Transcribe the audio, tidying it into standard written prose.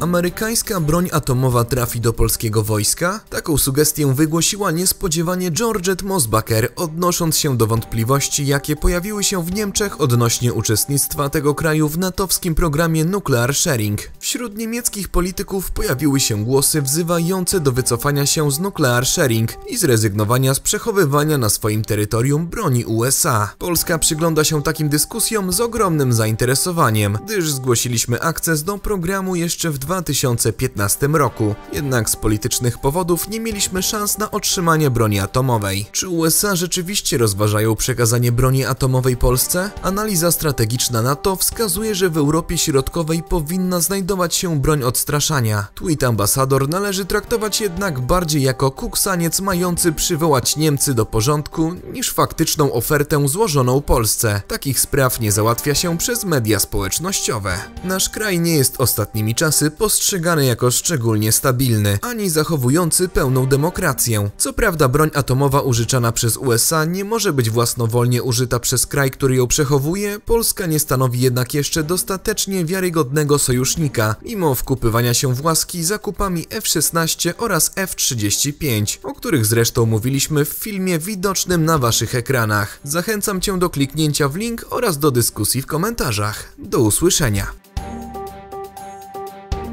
Amerykańska broń atomowa trafi do polskiego wojska? Taką sugestię wygłosiła niespodziewanie Georgette Mosbacher, odnosząc się do wątpliwości, jakie pojawiły się w Niemczech odnośnie uczestnictwa tego kraju w natowskim programie nuclear sharing. Wśród niemieckich polityków pojawiły się głosy wzywające do wycofania się z nuclear sharing i zrezygnowania z przechowywania na swoim terytorium broni USA. Polska przygląda się takim dyskusjom z ogromnym zainteresowaniem, gdyż zgłosiliśmy akces do programu jeszcze w 2015 roku. Jednak z politycznych powodów nie mieliśmy szans na otrzymanie broni atomowej. Czy USA rzeczywiście rozważają przekazanie broni atomowej Polsce? Analiza strategiczna NATO wskazuje, że w Europie Środkowej powinna znajdować się broń odstraszania. Tweet ambasador należy traktować jednak bardziej jako kuksaniec mający przywołać Niemcy do porządku, niż faktyczną ofertę złożoną Polsce. Takich spraw nie załatwia się przez media społecznościowe. Nasz kraj nie jest ostatnimi czasy postrzegany jako szczególnie stabilny, ani zachowujący pełną demokrację. Co prawda broń atomowa użyczana przez USA nie może być własnowolnie użyta przez kraj, który ją przechowuje, Polska nie stanowi jednak jeszcze dostatecznie wiarygodnego sojusznika, mimo wkupywania się w łaski zakupami F-16 oraz F-35, o których zresztą mówiliśmy w filmie widocznym na waszych ekranach. Zachęcam cię do kliknięcia w link oraz do dyskusji w komentarzach. Do usłyszenia.